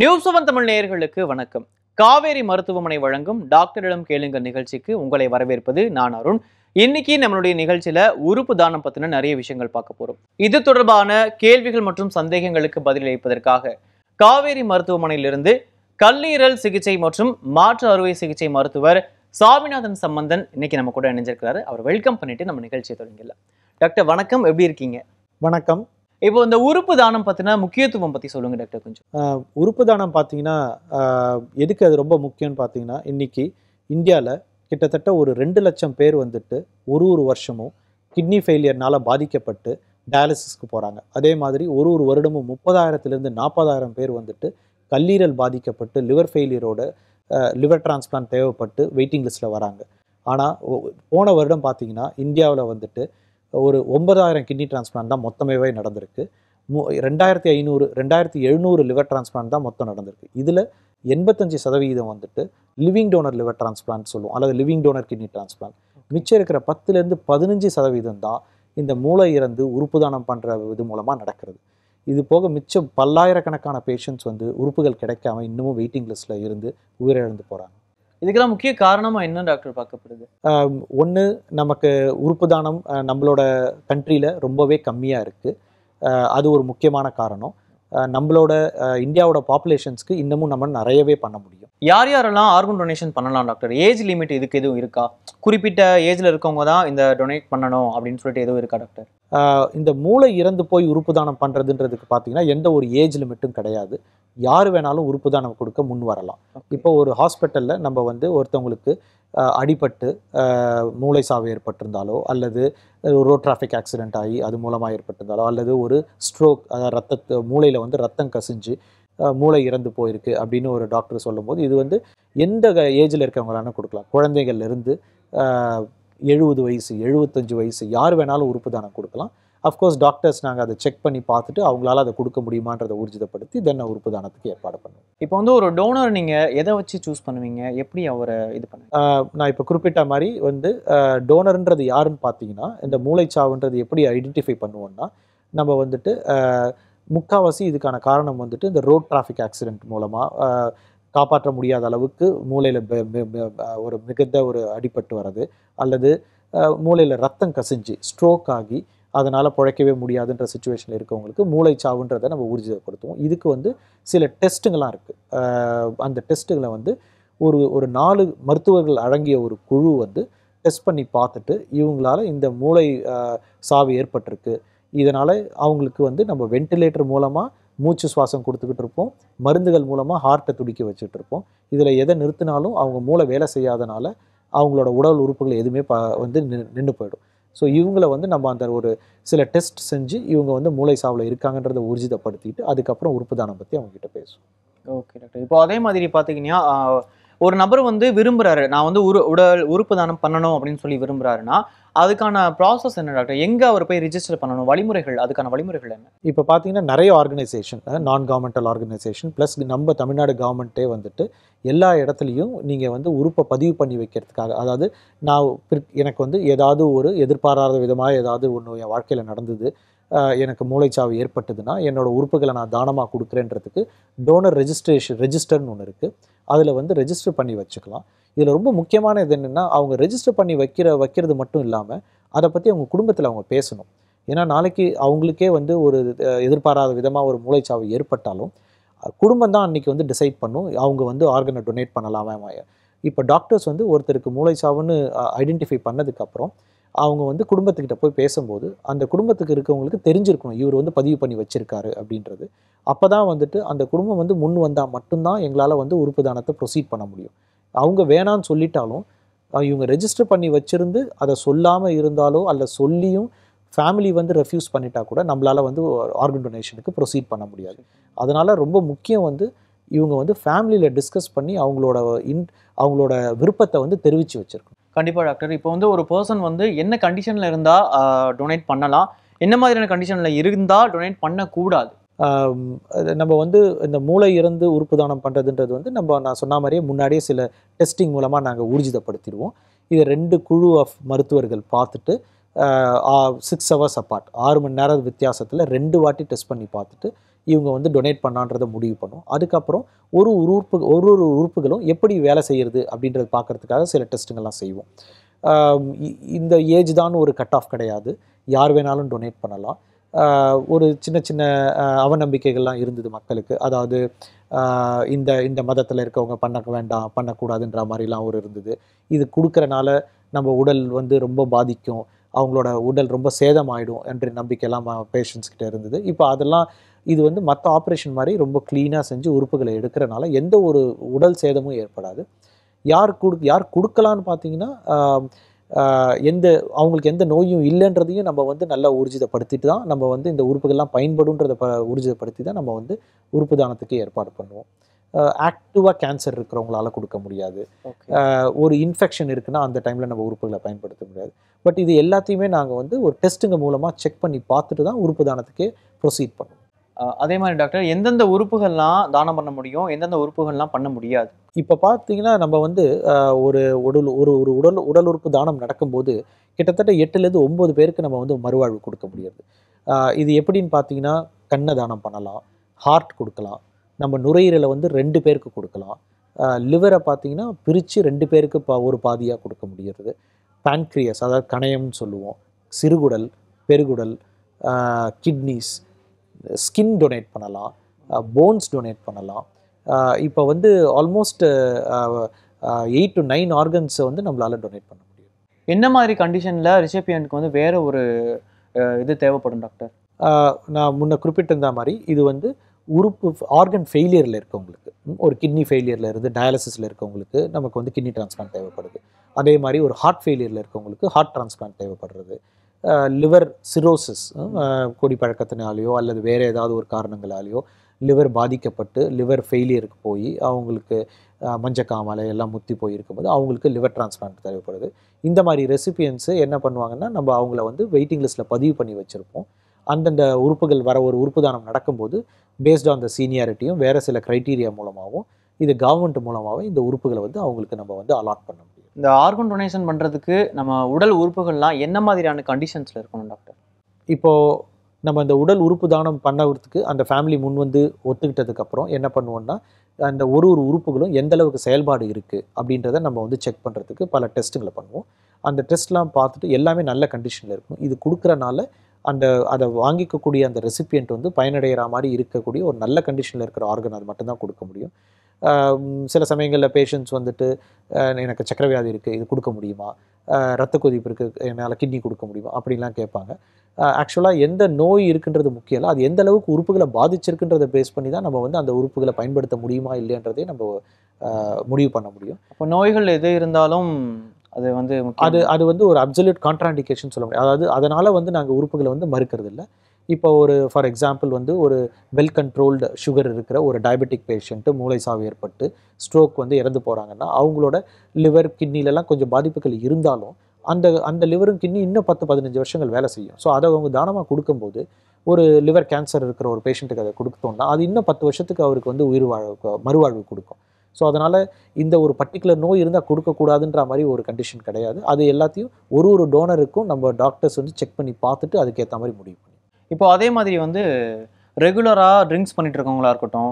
News seven Tamil நேயர்களுக்கு வணக்கம். காவேரி மருத்துவமனை வழங்கும் டாக்டர் இடம் கேளுங்க நிகழ்ச்சிக்கு உங்களை வரவேற்பது நான் அருண். இன்னைக்கு நம்மளுடைய நிகழ்ச்சியில உறுப்பு தானம் பத்தின நிறைய விஷயங்கள் பார்க்க போறோம். இது தொடர்பான கேள்விகள் மற்றும் சந்தேகங்களுக்கு பதிலளிப்பதற்காக காவேரி மருத்துவமனையிலிருந்து கல்லீரல் சிகிச்சை மற்றும் மாற்று அறுவை சிகிச்சை மருத்துவர் சாமிநாதன் சம்பந்தன் இன்னைக்கு நம்ம கூட இணைஞ்சிருக்கிறாரு. அவர் வெல்கம் பண்ணிட்டு நம்ம நிகழ்ச்சியை தொடங்கிடலாம். டாக்டர் வணக்கம், எப்படி இருக்கீங்க? வணக்கம். இப்போ இந்த உறுப்பு தானம் பற்றினா முக்கியத்துவம் பற்றி சொல்லுங்கள் டாக்டர் கொஞ்சம். உறுப்பு தானம் பார்த்தீங்கன்னா எதுக்கு அது ரொம்ப முக்கியம்னு பார்த்தீங்கன்னா, இன்றைக்கி இந்தியாவில் கிட்டத்தட்ட ஒரு 2 லட்சம் பேர் வந்துட்டு ஒரு வருஷமும் கிட்னி ஃபெயிலியர்னால் பாதிக்கப்பட்டு டயாலிசிஸ்க்கு போகிறாங்க. அதே மாதிரி ஒரு வருடமும் 30,000 to 40,000 பேர் வந்துட்டு கல்லீரல் பாதிக்கப்பட்டு லிவர் ஃபெயிலியரோட லிவர் டிரான்ஸ்பிளான்ட் தேவைப்பட்டு வெயிட்டிங் லிஸ்ட்டில் வராங்க. ஆனால் போன வருடம் பார்த்திங்கன்னா இந்தியாவில் வந்துட்டு ஒரு 9,000 கிட்னி டிரான்ஸ்பிளான்ட் தான் மொத்தமாகவே நடந்திருக்கு. 2,700 லிவர் டிரான்ஸ்பிளான்ட் தான் மொத்தம் நடந்திருக்கு. இதில் 85% வந்துட்டு லிவிங் டோனர் லிவர் டிரான்ஸ்பிளான்ட் சொல்லுவோம், அல்லது லிவிங் டோனர் கிட்னி டிரான்ஸ்பிளான்ட். மிச்சம் இருக்கிற 10% to 15% தான் இந்த மூளை இறந்து உறுப்பு தானம் பண்ணுற இது மூலமாக நடக்கிறது. இது போக மிச்சம் பல்லாயிரக்கணக்கான பேஷண்ட்ஸ் வந்து உறுப்புகள் கிடைக்காம இன்னமும் வெயிட்டிங் லிஸ்ட்டில் இருந்து உயிரிழந்து போகிறாங்க. இதுக்கெல்லாம் முக்கிய காரணமாக என்ன டாக்டர் பார்க்கப்படுது? ஒன்று, நமக்கு உறுப்பு தானம் நம்மளோட கண்ட்ரியில் ரொம்பவே கம்மியாக இருக்குது. அது ஒரு முக்கியமான காரணம். நம்மளோட இந்தியாவோட பாப்புலேஷன்ஸ்க்கு இன்னமும் நம்ம நிறையவே பண்ண முடியும். யார் யாரெல்லாம் ஆர்கன் டொனேஷன் பண்ணலாம் டாக்டர்? ஏஜ் லிமிட் இதுக்கு எதுவும் இருக்கா? குறிப்பிட்ட ஏஜில் இருக்கவங்க தான் இந்த டொனேட் பண்ணணும் அப்படின்னு சொல்லிட்டு எதுவும் இருக்கா டாக்டர்? இந்த மூளை இறந்து போய் உறுப்பு தானம் பண்ணுறதுன்றதுக்கு பார்த்தீங்கன்னா எந்த ஒரு ஏஜ் லிமிட்டும் கிடையாது. யார் வேணாலும் உறுப்பு தானம் கொடுக்க முன் வரலாம். இப்போ ஒரு ஹாஸ்பிட்டலில் நம்ம வந்து ஒருத்தவங்களுக்கு அடிபட்டு மூளை சாவு ஏற்பட்டிருந்தாலோ, அல்லது ரோட் டிராஃபிக் ஆக்சிடென்ட் ஆகி அது மூலமாக ஏற்பட்டிருந்தாலோ, அல்லது ஒரு ஸ்ட்ரோக், அதாவது மூளையில் வந்து ரத்தம் கசிஞ்சு மூளை இறந்து போயிருக்கு அப்படின்னு ஒரு டாக்டர் சொல்லும்போது, இது வந்து எந்த ஏஜில் இருக்கவங்களான கொடுக்கலாம். குழந்தைகள்லேருந்து 70 வயசு 75 வயசு யார் வேணாலும் உறுப்பு தானம் கொடுக்கலாம். அஃப்கோர்ஸ் டாக்டர்ஸ் நாங்கள் அதை செக் பண்ணி பார்த்துட்டு அவங்களால அதை கொடுக்க முடியுமான்றதை ஊர்ஜிதப்படுத்தி தென்ன உறுப்பு தானத்துக்கு ஏற்பாடு பண்ணுவோம். இப்போ வந்து ஒரு டோனர் நீங்கள் எதை வச்சு சூஸ் பண்ணுவீங்க, எப்படி அவரை இது பண்ணுங்க? நான் இப்போ குறிப்பிட்ட மாதிரி வந்து டோனர்ன்றது யாருன்னு பார்த்தீங்கன்னா, இந்த மூளைச்சாவுன்றது எப்படி ஐடென்டிஃபை பண்ணுவோம்னா, நம்ம வந்துட்டு முக்கால்வாசி இதுக்கான காரணம் வந்துட்டு இந்த ரோட் டிராஃபிக் ஆக்சிடென்ட் மூலமாக காப்பாற்ற முடியாத அளவுக்கு மூளையில் ஒரு மிகுந்த ஒரு அடிபட்டு வர்றது, அல்லது மூளையில் ரத்தம் கசிஞ்சு ஸ்ட்ரோக் ஆகி அதனால் பிழைக்கவே முடியாதுன்ற சுச்சுவேஷனில் இருக்கவங்களுக்கு மூளை சாவுன்றதை நம்ம ஊர்ஜிதப்படுத்துவோம். இதுக்கு வந்து சில டெஸ்ட்டுங்களாம் இருக்குது. அந்த டெஸ்ட்டுகளை வந்து ஒரு 4 மருத்துவர்கள் அடங்கிய ஒரு குழு வந்து டெஸ்ட் பண்ணி பார்த்துட்டு இவங்களால் இந்த மூளை சாவு ஏற்பட்டிருக்கு, இதனால் அவங்களுக்கு வந்து நம்ம வென்டிலேட்டர் மூலமாக மூச்சு சுவாசம் கொடுத்துக்கிட்டு இருப்போம், மருந்துகள் மூலமாக ஹார்ட்டை துடிக்க வச்சுட்டு இருப்போம். இதில் எதை நிறுத்தினாலும் அவங்க மூளை வேலை செய்யாதனால அவங்களோட உடல் உறுப்புகள் எதுவுமே வந்து நின்று போயிடும். ஸோ இவங்களை வந்து நம்ம அந்த ஒரு சில டெஸ்ட் செஞ்சு இவங்க வந்து மூளை சாவில் இருக்காங்கன்றதை ஊர்ஜிதப்படுத்திட்டு அதுக்கப்புறம் உறுப்பு தானம் பற்றி அவங்ககிட்ட பேசுவோம். Okay doctor. இப்போ அதே மாதிரி பார்த்தீங்கன்னா, ஒரு நபர் வந்து விரும்புகிறாரு, நான் வந்து உறுப்பு தானம் பண்ணணும் அப்படின்னு சொல்லி விரும்புகிறாருன்னா அதுக்கான ப்ராசஸ் என்ன டாக்டர்? எங்கே அவர் போய் ரிஜிஸ்டர் பண்ணணும், வழிமுறைகள், அதுக்கான வழிமுறைகள் என்ன? இப்போ பார்த்தீங்கன்னா நிறைய ஆர்கனைசேஷன், நான் கவர்மெண்டல் ஆர்கனைசேஷன் ப்ளஸ் நம்ம தமிழ்நாடு கவர்மெண்ட்டே வந்துட்டு எல்லா இடத்துலையும் நீங்கள் வந்து உறுப்பை பதிவு பண்ணி வைக்கிறதுக்காக, அதாவது நான் எனக்கு வந்து ஏதாவது ஒரு எதிர்பாராத விதமாக ஏதாவது ஒன்று என் வாழ்க்கையில் நடந்தது, எனக்கு மூளைச்சாவு ஏற்பட்டதுன்னா என்னோடய உறுப்புகளை நான் தானமாக கொடுக்குறேன்றதுக்கு டோனர் ரெஜிஸ்டர்னு ஒன்று இருக்குது. அதில் வந்து ரெஜிஸ்டர் பண்ணி வச்சுக்கலாம். இதில் ரொம்ப முக்கியமான இது என்னென்னா, அவங்க ரெஜிஸ்டர் பண்ணி வைக்கிறது மட்டும் இல்லாமல் அதை பற்றி அவங்க குடும்பத்தில் அவங்க பேசணும். ஏன்னா நாளைக்கு அவங்களுக்கே வந்து ஒரு எதிர்பாராத விதமாக ஒரு மூளைச்சாவு ஏற்பட்டாலும் குடும்பம் தான் அன்றைக்கி வந்து டிசைட் பண்ணும் அவங்க வந்து ஆர்கனை டொனேட் பண்ணலாமா. இப்போ டாக்டர்ஸ் வந்து ஒருத்தருக்கு மூளைச்சாவுன்னு ஐடென்டிஃபை பண்ணதுக்கப்புறம் அவங்க வந்து குடும்பத்துக்கிட்ட போய் பேசும்போது அந்த குடும்பத்துக்கு இருக்கவங்களுக்கு தெரிஞ்சிருக்கணும் இவர் வந்து பதிவு பண்ணி வச்சுருக்காரு அப்படின்றது. அப்போ தான் வந்துட்டு அந்த குடும்பம் வந்து முன் வந்தால் மட்டும்தான் எங்களால் வந்து உறுப்பு தானத்தை ப்ரொசீட் பண்ண முடியும். அவங்க வேணான்னு சொல்லிட்டாலும் இவங்க ரெஜிஸ்டர் பண்ணி வச்சுருந்து அதை சொல்லாமல் இருந்தாலோ, அல்ல சொல்லியும் ஃபேமிலி வந்து ரெஃப்யூஸ் பண்ணிட்டா கூட நம்மளால் வந்து ஆர்கன் டொனேஷனுக்கு ப்ரொசீட் பண்ண முடியாது. அதனால் ரொம்ப முக்கியம் வந்து இவங்க வந்து ஃபேமிலியில் டிஸ்கஸ் பண்ணி அவங்களோட விருப்பத்தை வந்து தெரிவித்து வச்சுருக்கணும். கண்டிப்பாக டாக்டர். இப்போ வந்து ஒரு பர்சன் வந்து என்ன கண்டிஷனில் இருந்தால் டொனேட் பண்ணலாம், என்ன மாதிரியான கண்டிஷனில் இருந்தால் டொனேட் பண்ணக்கூடாது? நம்ம வந்து இந்த மூளை இருந்து உறுப்பு தானம் பண்ணுறதுன்றது வந்து நம்ம நான் சொன்ன மாதிரியே முன்னாடியே சில டெஸ்டிங் மூலமாக நாங்கள் ஊர்ஜிதப்படுத்திடுவோம். இது 2 குழு ஆஃப் மருத்துவர்கள் பார்த்துட்டு 6 hours apart 6 மணி நேரம் வித்தியாசத்தில் 2 வாட்டி டெஸ்ட் பண்ணி பார்த்துட்டு இவங்க வந்து டொனேட் பண்ணான்றதை முடிவு பண்ணும். அதுக்கப்புறம் ஒரு உறுப்புகளும் எப்படி வேலை செய்கிறது அப்படின்றது பார்க்குறதுக்காக சில டெஸ்ட்டுங்கள்லாம் செய்வோம். இந்த ஏஜ் தான் ஒரு கட் ஆஃப் கிடையாது, யார் வேணாலும் டொனேட் பண்ணலாம். ஒரு சின்ன சின்ன அவநம்பிக்கைகள்லாம் இருந்தது மக்களுக்கு, அதாவது இந்த இந்த மதத்தில் இருக்கவங்க பண்ண வேண்டாம் பண்ணக்கூடாதுன்ற மாதிரிலாம் ஒரு இருந்தது. இது கொடுக்குறனால நம்ம உடல் வந்து ரொம்ப பாதிக்கும், அவங்களோட உடல் ரொம்ப சேதமாயிடும் என்ற நம்பிக்கையெல்லாம் பேஷண்ட்ஸ் கிட்ட இருந்தது. இப்போ அதெல்லாம் இது வந்து மற்ற ஆப்ரேஷன் மாதிரி ரொம்ப க்ளீனாக செஞ்சு உறுப்புகளை எடுக்கிறனால எந்த ஒரு உடல் சேதமும் ஏற்படாது. யார் கொடுக்கலான்னு பார்த்தீங்கன்னா அவங்களுக்கு எந்த நோயும் இல்லைன்றதையும் நம்ம வந்து நல்லா ஊர்ஜிதப்படுத்திட்டு தான் நம்ம வந்து இந்த உறுப்புகள்லாம் பயன்படுன்றதை ஊர்ஜிதப்படுத்தி தான் நம்ம வந்து உறுப்பு தானத்துக்கு ஏற்பாடு பண்ணுவோம். ஆக்டிவாக கேன்சர் இருக்கிறவங்களால கொடுக்க முடியாது, ஒரு இன்ஃபெக்ஷன் இருக்குன்னா அந்த டைமில் நம்ம உறுப்புகளை பயன்படுத்த முடியாது. பட் இது எல்லாத்தையுமே நாங்கள் வந்து ஒரு டெஸ்ட்டுங்க மூலமாக செக் பண்ணி பார்த்துட்டு தான் உறுப்பு தானத்துக்கு ப்ரொசீட் பண்ணுவோம். அதே மாதிரி டாக்டர், எந்தெந்த உறுப்புகள்லாம் தானம் பண்ண முடியும், எந்தெந்த உறுப்புகள்லாம் பண்ண முடியாது? இப்போ பார்த்தீங்கன்னா நம்ம வந்து ஒரு உடல் உறுப்பு தானம் நடக்கும்போது கிட்டத்தட்ட 8லேருந்து 9 பேருக்கு நம்ம வந்து மறுவாழ்வு கொடுக்க முடியாது. இது எப்படின்னு பார்த்தீங்கன்னா கண்ணை தானம் பண்ணலாம், ஹார்ட் கொடுக்கலாம், நம்ம நுரையீரலை வந்து 2 பேருக்கு கொடுக்கலாம், லிவரை பார்த்தீங்கன்னா பிரித்து 2 பேருக்கு ஒரு பாதியாக கொடுக்க முடியறது, பேன்க்ரியஸ் அதாவது கணையம்னு சொல்லுவோம், சிறுகுடல், பெருகுடல், கிட்னிஸ், ஸ்கின் டொனேட் பண்ணலாம், போன்ஸ் டொனேட் பண்ணலாம். இப்போ வந்து ஆல்மோஸ்ட் 8 to 9 ஆர்கன்ஸை வந்து நம்மளால் டொனேட் பண்ண முடியும். என்ன மாதிரி கண்டிஷனில் ரிசெப்பியனுக்கு வந்து வேறு ஒரு இது தேவைப்படும் டாக்டர்? நான் முன்ன குறிப்பிட்டிருந்த மாதிரி இது வந்து உறுப்பு ஆர்கன் ஃபெயிலியரில் இருக்கவங்களுக்கு, ஒரு கிட்னி ஃபெயிலியரில் இருந்து டயாலிசிஸில் இருக்கவங்களுக்கு நமக்கு வந்து கிட்னி டிரான்ஸ்பிளான்ட் தேவைப்படுது. அதே மாதிரி ஒரு ஹார்ட் ஃபெயிலியரில் இருக்கவங்களுக்கு ஹார்ட் டிரான்ஸ்பிளான்ட் தேவைப்படுறது, லிவர் சிரோசிஸ் குடிப்பழக்கத்தினாலேயோ அல்லது வேறு ஏதாவது ஒரு காரணங்களாலேயோ லிவர் பாதிக்கப்பட்டு லிவர் ஃபெயிலியருக்கு போய் அவங்களுக்கு மஞ்சக்காமலை எல்லாம் முத்தி போய் இருக்கும்போது அவங்களுக்கு லிவர் டிரான்ஸ்பிளான்ட் தேவைப்படுது. இந்த மாதிரி ரெசிபியன்ஸு என்ன பண்ணுவாங்கன்னா நம்ம அவங்கள வந்து வெயிட்டிங் லிஸ்ட்டில் பதிவு பண்ணி வச்சுருப்போம். அந்தந்த உறுப்புகள் வர ஒரு உறுப்பு தானம் நடக்கும்போது பேஸ்ட் ஆன் த சீனியாரிட்டியும் வேறு சில க்ரைட்டீரியா மூலமாகவும் இது கவர்மெண்ட் மூலமாகவும் இந்த உறுப்புகளை வந்து அவங்களுக்கு நம்ம வந்து அலாட் பண்ண முடியும். இந்த ஆர்கன் டொனேஷன் பண்ணுறதுக்கு நம்ம உடல் உறுப்புகள்லாம் என்ன மாதிரியான கண்டிஷன்ஸில் இருக்கணும் டாக்டர்? இப்போது நம்ம இந்த உடல் உறுப்பு தானம் பண்ணுறதுக்கு அந்த ஃபேமிலி முன் வந்து ஒத்துக்கிட்டதுக்கப்புறம் என்ன பண்ணுவோன்னா அந்த ஒரு உறுப்புகளும் எந்தளவுக்கு செயல்பாடு இருக்குது அப்படின்றத நம்ம வந்து செக் பண்ணுறதுக்கு பல டெஸ்ட்டுங்களை பண்ணுவோம். அந்த டெஸ்ட்லாம் பார்த்துட்டு எல்லாமே நல்ல கண்டிஷனில் இருக்கணும். இது கொடுக்குறனால அதை வாங்கிக்கக்கூடிய அந்த ரெசிபியன்ட் வந்து பயனடைகிற மாதிரி இருக்கக்கூடிய ஒரு நல்ல கண்டிஷனில் இருக்கிற ஆர்கன் அது மட்டும்தான் கொடுக்க முடியும். சில சமயங்களில் பேஷண்ட்ஸ் வந்துட்டு எனக்கு சக்கரவியாதி இருக்குது, இது கொடுக்க முடியுமா, ரத்த கொதிப்பு இருக்குது, என்னால் கிட்னி கொடுக்க முடியுமா அப்படின்லாம் கேட்பாங்க. ஆக்சுவலாக எந்த நோய் இருக்குன்றது முக்கியம் இல்லை, அது எந்த அளவுக்கு உறுப்புகளை பாதிச்சிருக்குன்றதை பேஸ் பண்ணி தான் நம்ம வந்து அந்த உறுப்புகளை பயன்படுத்த முடியுமா இல்லைன்றதே நம்ம முடிவு பண்ண முடியும். இப்போ நோய்கள் எது இருந்தாலும் அது வந்து ஒரு அப்சல்யூட் கான்ட்ராண்டிகேஷன் சொல்ல முடியாது, அதாவது அதனால் வந்து நாங்கள் உறுப்புகளை வந்து மறுக்கிறது இல்லை. இப்போ ஃபார் எக்ஸாம்பிள் வந்து ஒரு வெல் கண்ட்ரோல்டு சுகர் இருக்கிற ஒரு டயபெட்டிக் பேஷண்ட்டு மூளை சாவு ஏற்பட்டு ஸ்ட்ரோக் வந்து இறந்து போகிறாங்கன்னா அவங்களோட லிவர் கிட்னிலெலாம் கொஞ்சம் பாதிப்புகள் இருந்தாலும் அந்த லிவரும் கிட்னி இன்னும் 10-15 வருஷங்கள் வேலை செய்யும். ஸோ அதை அவங்க தானமாக கொடுக்கும்போது ஒரு லிவர் கேன்சர் இருக்கிற ஒரு பேஷண்ட்டுக்கு அதை கொடுத்தோம்னா அது இன்னும் 10 வருஷத்துக்கு அவருக்கு வந்து மறுவாழ்வு கொடுக்கும். ஸோ அதனால் இந்த ஒரு பர்டிகுலர் நோய் இருந்தால் கொடுக்கக்கூடாதுன்ற மாதிரி ஒரு கண்டிஷன் கிடையாது. அது எல்லாத்தையும் ஒரு டோனருக்கும் நம்ம டாக்டர்ஸ் வந்து செக் பண்ணி பார்த்துட்டு அதுக்கேற்ற மாதிரி முடிவு பண்ணுவோம். இப்போ அதே மாதிரி வந்து ரெகுலராக ட்ரிங்க்ஸ் பண்ணிகிட்டு இருக்கவங்களா இருக்கட்டும்,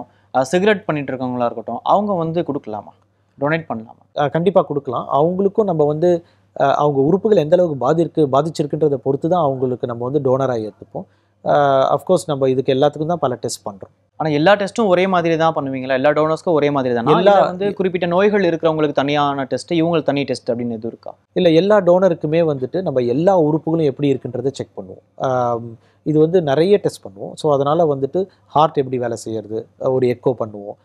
சிகரெட் பண்ணிகிட்டு இருக்கவங்களா இருக்கட்டும், அவங்க வந்து கொடுக்கலாமா, டொனேட் பண்ணலாமா? கண்டிப்பாக கொடுக்கலாம். அவங்களுக்கும் நம்ம வந்து அவங்க உறுப்புகள் எந்தளவுக்கு பாதிச்சிருக்குன்றதை பொறுத்து தான் அவங்களுக்கு நம்ம வந்து டோனராக ஏற்றுப்போம். அஃப்கோர்ஸ் நம்ம இதுக்கு எல்லாத்துக்கும் தான் பல டெஸ்ட் பண்ணுறோம். ஆனால் எல்லா டெஸ்ட்டும் ஒரே மாதிரி தான் பண்ணுவீங்களா? எல்லா டோனர்ஸ்க்கும் ஒரே மாதிரி தான்? எல்லா வந்து குறிப்பிட்ட நோய்கள் இருக்கிறவங்களுக்கு தனியான டெஸ்ட்டு, இவங்களுக்கு தனி டெஸ்ட் அப்படின்னு எதுவும் இருக்கா? இல்லை, எல்லா டோனருக்குமே வந்துட்டு நம்ம எல்லா உறுப்புகளும் எப்படி இருக்குன்றதை செக் பண்ணுவோம். இது வந்து நிறைய டெஸ்ட் பண்ணுவோம். ஸோ அதனால் வந்துட்டு ஹார்ட் எப்படி வேலை செய்கிறது ஒரு எக்கோ பண்ணுவோம்,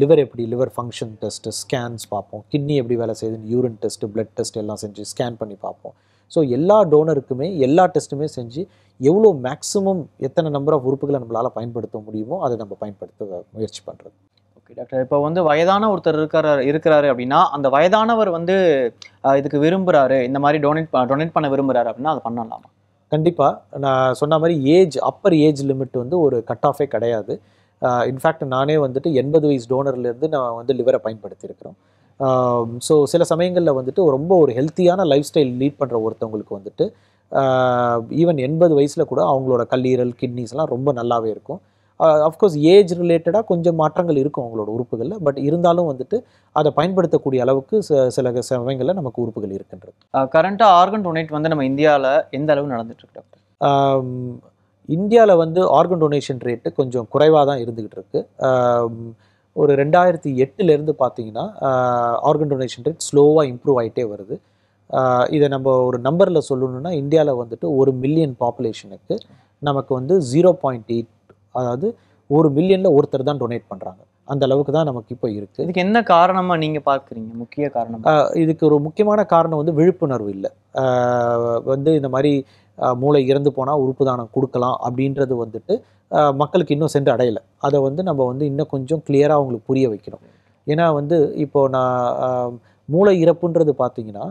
லிவர் ஃபங்க்ஷன் டெஸ்ட்டு, ஸ்கேன்ஸ் பார்ப்போம், கிட்னி எப்படி வேலை செய்யுதுன்னு யூரின் டெஸ்ட்டு, பிளட் டெஸ்ட் எல்லாம் செஞ்சு ஸ்கேன் பண்ணி பார்ப்போம். ஸோ எல்லா டோனருக்குமே எல்லா டெஸ்ட்டுமே செஞ்சு எவ்வளோ மேக்ஸிமம் எத்தனை நம்பர் ஆஃப் உறுப்புகளை நம்மளால் பயன்படுத்த முடியுமோ அதை நம்ம பயன்படுத்த முயற்சி பண்ணுறது. ஓகே டாக்டர், இப்போ வந்து வயதான ஒருத்தர் இருக்கிறாரு அப்படின்னா அந்த வயதானவர் வந்து இதுக்கு விரும்புகிறாரு, இந்த மாதிரி டொனேட் பண்ண விரும்புகிறாரு அப்படின்னா அதை பண்ணலாமா? கண்டிப்பாக. நான் சொன்ன மாதிரி அப்பர் ஏஜ் லிமிட் வந்து ஒரு கட் ஆஃபே கிடையாது. இன்ஃபேக்ட் நானே வந்துட்டு 80 வயசு டோனர்லேருந்து நான் வந்து லிவரை பயன்படுத்தியிருக்கிறோம். ஸோ சில சமயங்களில் வந்துட்டு ரொம்ப ஒரு ஹெல்த்தியான லைஃப் ஸ்டைல் லீட் பண்ணுற ஒருத்தவங்களுக்கு வந்துட்டு ஈவன் 80 வயசில் கூட அவங்களோட கல்லீரல் கிட்னிஸ்லாம் ரொம்ப நல்லாவே இருக்கும். of course age related ah konjam மாற்றங்கள் இருக்கும் அவங்களோட உறுப்புகள்ல பட் இருந்தாலும் வந்துட்டு அத பயன்படுத்த கூடிய அளவுக்கு சில சமயங்கள்ல நமக்கு உறுப்புகள் இருக்கின்றது கரண்டா ஆர்கன் டொனேட் வந்து நம்ம இந்தியால எந்த அளவு நடந்துட்டு இருக்கு டாக்டர் இந்தியால வந்து ஆர்கன் டொனேஷன் ரேட் கொஞ்சம் குறைவா தான் இருந்துகிட்டு இருக்கு ஒரு 2008 ல இருந்து பாத்தீங்கன்னா ஆர்கன் டொனேஷன் ரேட் ஸ்லோவா இம்ப்ரூவ் ஆயிட்டே வருது இத நம்ம ஒரு நம்பர்ல சொல்லணும்னா இந்தியால வந்துட்டு 1 மில்லியன் பாப்புலேஷனுக்கு நமக்கு வந்து 0.8 அதாவது 1 மில்லியன்ல ஒருத்தர் தான் டொனேட் பண்றாங்க அந்த அளவுக்கு தான் நமக்கு இப்ப இருக்கு இதுக்கு என்ன காரணமா நீங்க பார்க்கறீங்க முக்கிய காரணம் இதுக்கு ஒரு முக்கியமான காரணம் வந்து விழிப்புணர்வு இல்ல வந்து இந்த மாதிரி மூளை இறந்து போனா உறுப்பு தானம் கொடுக்கலாம் அப்படின்றது வந்துட்டு மக்களுக்கு இன்னும் சென்று அடையல அத வந்து நம்ம வந்து இன்னும் கொஞ்சம் கிளியரா உங்களுக்கு புரிய வைக்கணும் ஏனா வந்து இப்போ நான் மூளை இறப்புன்றது பாத்தீங்கன்னா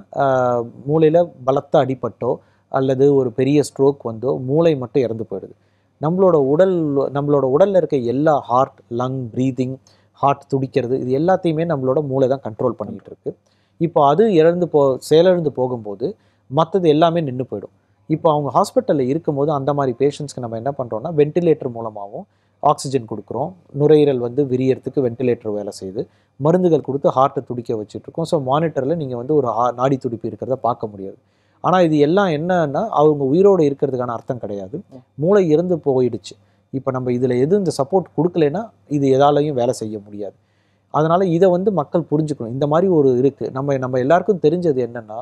மூளையில பலத்த அடிபட்டோ அல்லது ஒரு பெரிய ஸ்ட்ரோக் வந்தோ மூளை மட்டும் இறந்து போயிடுது நம்மளோட உடல்ல இருக்க எல்லா ஹார்ட் லங் பிரீதிங் ஹார்ட் துடிக்கிறது இது எல்லாத்தையுமே நம்மளோட மூளை தான் கண்ட்ரோல் பண்ணிட்டு இருக்கு இப்போ அது செயலிழந்து போகும்போது மத்தது எல்லாமே நின்னு போய்டும் இப்போ அவங்க ஹாஸ்பிடல்ல இருக்கும்போது அந்த மாதிரி பேஷண்ட்ஸ்க்கு நம்ம என்ன பண்றோம்னா வென்டிலேட்டர் மூலமாவும் ஆக்ஸிஜன் கொடுக்கிறோம் நுரையீரல் வந்து விரியறதுக்கு வென்டிலேட்டர் வேலை செய்து மருந்துகள் கொடுத்து ஹார்ட்டை துடிக்க வச்சிட்டு இருக்கோம் சோ மானிட்டர்ல நீங்க வந்து ஒரு நாடி துடிப்பு இருக்கிறத பார்க்க முடியாது ஆனா இது எல்லாம் என்னன்னா அவங்க உயிரோட இருக்கிறதுக்கான அர்த்தம் கிடையாது மூளை இறந்து போயிடுச்சு இப்போ நம்ம இதுல எது இந்த சப்போர்ட் கொடுக்கலனா இது எதாலயும் வேலை செய்ய முடியாது அதனால இத வந்து மக்கள் புரிஞ்சுக்கணும் இந்த மாதிரி ஒரு இருக்கு நம்ம எல்லாருக்கும் தெரிஞ்சது என்னன்னா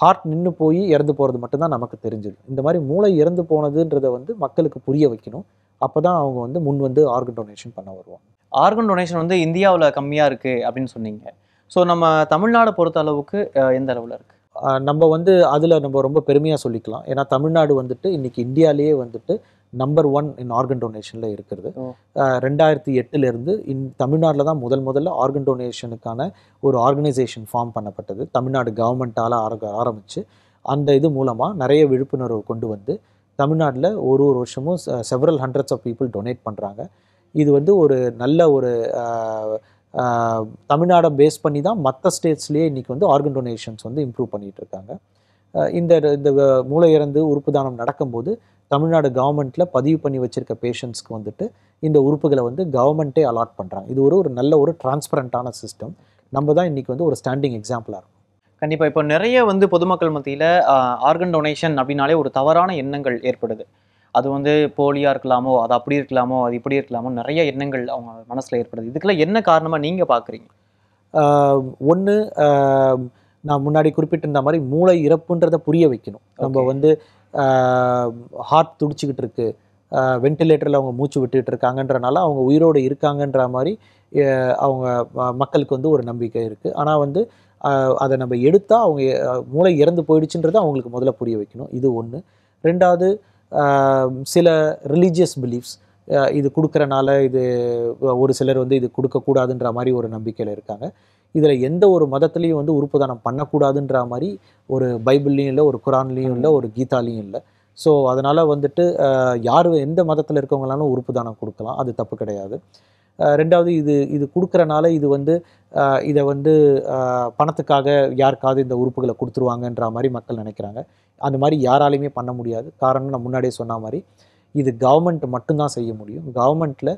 ஹார்ட் நின்னு போய் இறந்து போறது மட்டும் தான் நமக்கு தெரிஞ்சது இந்த மாதிரி மூளை இறந்து போனதுன்றதை வந்து மக்களுக்கு புரிய வைக்கணும் அப்பதான் அவங்க வந்து முன் வந்து ஆர்கன் டொனேஷன் பண்ண வருவாங்க ஆர்கன் டொனேஷன் வந்து இந்தியாவுல கம்மியா இருக்கு அப்படினு சொன்னீங்க சோ நம்ம தமிழ்நாடு பொறுத்த அளவுக்கு எந்த அளவுல இருக்கு நம்ம வந்து அதுல நம்ம ரொம்ப பெருமையா சொல்லிக்கலாம் ஏனா தமிழ்நாடு வந்துட்டு இன்னைக்கு இந்தியாலயே வந்துட்டு நம்பர் 1 in ஆர்கன் டொனேஷன்ல இருக்குது 2008 ல இருந்து தமிழ்நாட்டுல தான் முதல்ல ஆர்கன் டொனேஷனுக்கான ஒரு ஆர்கனைசேஷன் ஃபார்ம் பண்ணப்பட்டது தமிழ்நாடு கவர்மெண்டால ஆரம்பிச்சு அந்த இது மூலமா நிறைய விழிப்புணர்வு கொண்டு வந்து தமிழ்நாட்டுல ஒரு வருஷமும் several hundreds of people donate பண்றாங்க இது வந்து ஒரு நல்ல ஒரு தமிழ்நாடு பேஸ் பண்ணி தான் மற்ற ஸ்டேட்ஸ்லயே இன்னைக்கு வந்து ஆர்கன் டொனேஷன்ஸ் வந்து இம்ப்ரூவ் பண்ணிட்டு இருக்காங்க இந்த மூளை இறந்து உறுப்பு தானம் நடக்கும்போது தமிழ்நாடு கவர்மெண்ட்ல பதிவு பண்ணி வச்சிருக்க பேஷண்ட்ஸ்க்கு வந்துட்டு இந்த உறுப்புகளை வந்து கவர்மெண்டே அலாட் பண்றாங்க இது ஒரு நல்ல ஒரு டிரான்ஸ்பரண்டான சிஸ்டம் நம்ம தான் இன்னைக்கு வந்து ஒரு ஸ்டாண்டிங் எக்ஸாம்பிளா இருக்கும் கண்டிப்பா இப்போ நிறைய வந்து பொதுமக்கள் மத்தியில ஆர்கன் டொனேஷன் அப்படின்னாலே ஒரு தவறான எண்ணங்கள் ஏற்படுது அது வந்து போலியா இருக்கலாமோ அது அப்படி இருக்கலாமோ அது இப்படி இருக்கலாமோ நிறைய எண்ணங்கள் அவங்க மனசுல ஏற்படுது இதுக்கெல்லாம் என்ன காரணமா நீங்க பாக்குறீங்க ஒன்னு நான் முன்னாடி குறிப்பிட்டிருந்த மாதிரி மூளை இறப்புன்றதை புரிய வைக்கணும் நம்ம வந்து ஹார்ட் துடிச்சுக்கிட்டு இருக்கு வென்டிலேட்டர்ல அவங்க மூச்சு விட்டுட்டு இருக்காங்கன்றனால அவங்க உயிரோடு இருக்காங்கன்ற மாதிரி அவங்க மக்களுக்கு வந்து ஒரு நம்பிக்கை இருக்கு ஆனா வந்து அதை நம்ம எடுத்தா அவங்க மூளை இறந்து போயிடுச்சுன்றதை அவங்களுக்கு முதல்ல புரிய வைக்கணும் இது ஒன்று ரெண்டாவது சில ரிலீஜியஸ் பிலீஃப்ஸ் இது கொடுக்கறனால இது ஒரு சிலர் வந்து இது கொடுக்கக்கூடாதுன்ற மாதிரி ஒரு நம்பிக்கையில் இருக்காங்க இதில் எந்த ஒரு மதத்துலேயும் வந்து உறுப்பு தானம் பண்ணக்கூடாதுன்ற மாதிரி ஒரு பைபிள்லையும் இல்லை ஒரு குரான்லையும் இல்லை ஒரு கீதாலையும் இல்லை ஸோ அதனால வந்துட்டு யார் எந்த மதத்தில் இருக்கவங்களாலும் உறுப்பு தானம் கொடுக்கலாம் அது தப்பு கிடையாது ரெண்டாவது இது கொடுக்கறனால இது வந்து இதை வந்து பணத்துக்காக யாருக்காவது இந்த உறுப்புகளை கொடுத்துருவாங்கன்ற மாதிரி மக்கள் நினைக்கிறாங்க அந்த மாதிரி யாராலையுமே பண்ண முடியாது காரணம் நான் முன்னாடியே சொன்ன மாதிரி இது கவர்மெண்ட் மட்டும்தான் செய்ய முடியும் கவர்மெண்ட்டில்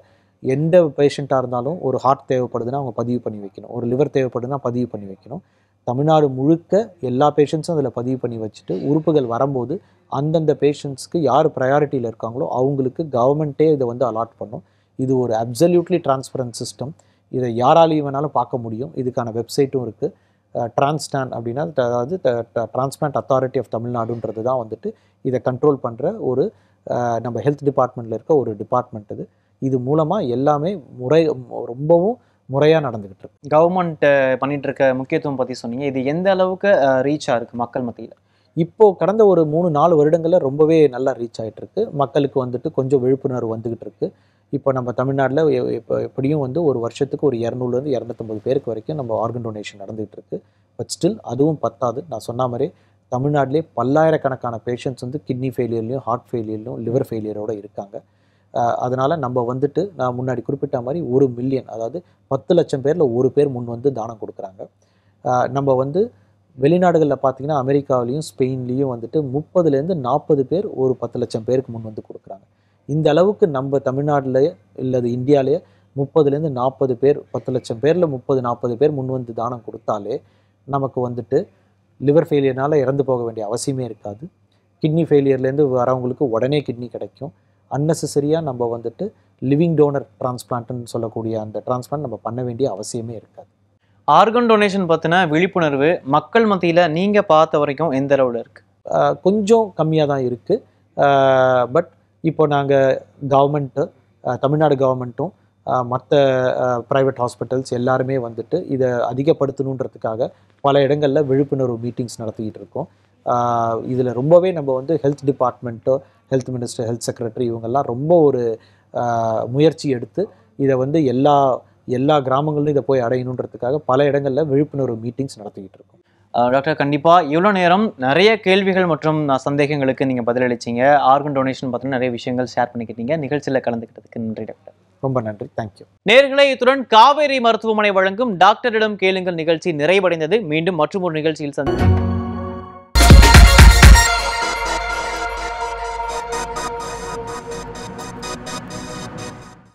எந்த பேஷண்ட்டாக இருந்தாலும் ஒரு ஹார்ட் தேவைப்படுதுன்னா அவங்க பதிவு பண்ணி வைக்கணும் ஒரு லிவர் தேவைப்படுதுன்னா பதிவு பண்ணி வைக்கணும் தமிழ்நாடு முழுக்க எல்லா பேஷண்ட்ஸும் அதில் பதிவு பண்ணி வச்சுட்டு உறுப்புகள் வரும்போது அந்தந்த பேஷண்ட்ஸ்க்கு யார் ப்ரையாரிட்டியில் இருக்காங்களோ அவங்களுக்கு கவர்மெண்ட்டே இதை வந்து அலாட் பண்ணும் இது ஒரு அப்சல்யூட்லி டிரான்ஸ்பரண்ட் சிஸ்டம் இதை யாராலையும் வேணாலும் பார்க்க முடியும் இதுக்கான வெப்சைட்டும் இருக்குது டிரான்ஸ்டான் அப்படின்னா அதாவது டிரான்ஸ்பிளான்ட் அத்தாரிட்டி ஆஃப் தமிழ்நாடுன்றது தான் வந்துட்டு இதை கண்ட்ரோல் பண்ணுற ஒரு நம்ம ஹெல்த் டிபார்ட்மெண்ட்டில் இருக்க ஒரு டிபார்ட்மெண்ட் இது மூலமாக எல்லாமே ரொம்பவும் முறையாக நடந்துகிட்டு இருக்கு கவர்மெண்ட் பண்ணிட்டு இருக்க முக்கியத்துவம் பற்றி சொன்னீங்க இது எந்த அளவுக்கு ரீச்சாக இருக்குது மக்கள் மத்தியில் இப்போ கடந்த ஒரு 3-4 வருடங்களில் ரொம்பவே நல்லா ரீச் ஆகிட்டு இருக்கு மக்களுக்கு வந்துட்டு கொஞ்சம் விழிப்புணர்வு வந்துகிட்டு இருக்கு இப்போ நம்ம தமிழ்நாட்டில் இப்போ எப்படியும் வந்து ஒரு வருஷத்துக்கு ஒரு 200-250 பேருக்கு வரைக்கும் நம்ம ஆர்கன் டொனேஷன் நடந்துகிட்டு இருக்கு பட் ஸ்டில் அதுவும் பத்தாது நான் சொன்ன மாதிரி தமிழ்நாட்டிலே பல்லாயிரக்கணக்கான பேஷண்ட்ஸ் வந்து கிட்னி ஃபெயிலியர்லையும் ஹார்ட் ஃபெயிலியர்லையும் லிவர் ஃபெயிலியரோட இருக்காங்க அதனால நம்ம வந்துட்டு நான் முன்னாடி குறிப்பிட்ட மாதிரி 1 மில்லியன் அதாவது 10 லட்சம் பேரில் ஒரு பேர் முன் வந்து தானம் கொடுக்குறாங்க நம்ம வந்து வெளிநாடுகளில் பார்த்தீங்கன்னா அமெரிக்காவிலையும் ஸ்பெயின்லேயும் வந்துட்டு 30-40 பேர் ஒரு 10 லட்சம் பேருக்கு முன் வந்து கொடுக்குறாங்க இந்த அளவுக்கு நம்ம தமிழ்நாட்டிலே இல்லது இந்தியாவிலே 30லேருந்து 40 பேர் 10 லட்சம் பேர்ல 30-40 பேர் முன் வந்து தானம் கொடுத்தாலே நமக்கு வந்துட்டு liver ஃபெயிலியர்னால இறந்து போக வேண்டிய அவசியமே இருக்காது kidney ஃபெயிலியர்ல இருந்து வரவங்களுக்கு உடனே kidney கிடைக்கும் unnecessary-ஆ நம்ம வந்துட்டு living donor transplant ன்னு சொல்லக்கூடிய அந்த transplant நம்ம பண்ண வேண்டிய அவசியமே இருக்காது organ donation பத்தின விழிப்புணர்வு மக்கள் மத்தியில நீங்க பார்த்த வரைக்கும் எந்த அளவுல இருக்கு கொஞ்சம் கம்மியா தான் இருக்கு பட் இப்போ நாங்க கவர்மெண்ட் தமிழ்நாடு கவர்மெண்டும் மற்ற பிரைவேட் ஹாஸ்பிடல்ஸ் எல்லாரும் வந்துட்டு இத அதிகப்படுத்தணும்ன்றதுக்காக பல இடங்கள்ல விழிப்புணர்வு மீட்டிங்ஸ் நடத்திட்டு இருக்கோம் இதுல ரொம்பவே நம்ம வந்து health department health minister health secretary இவங்க எல்லாம் ரொம்ப ஒரு முயற்சி எடுத்து இத வந்து எல்லா கிராமங்களிலும் இத போய் அடையணும்ன்றதுக்காக பல இடங்கள்ல விழிப்புணர்வு மீட்டிங்ஸ் நடத்திட்டு இருக்கோம் டாக்டர் கண்டிப்பா இவ்ளோ நேரம் நிறைய கேள்விகள் மற்றும் சந்தேகங்களுக்கு நீங்க பதிலளிச்சீங்க ஆர்கன் டொனேஷன் பத்தின நிறைய விஷயங்கள் ஷேர் பண்ணிக்கிட்டீங்க நிகழ்ச்சியில கலந்துக்கிட்டதுக்கு நன்றி டாக்டர் ரொம்ப நன்றி थैंक यू நேயர்களே இத்துடன் காவேரி மருத்துவமனை வழங்கும் டாக்டரிடம் கேளுங்கள் நிகழ்ச்சி நிறைவடைந்தது மீண்டும் மற்றொரு நிகழ்ச்சியில் சந்திப்போம்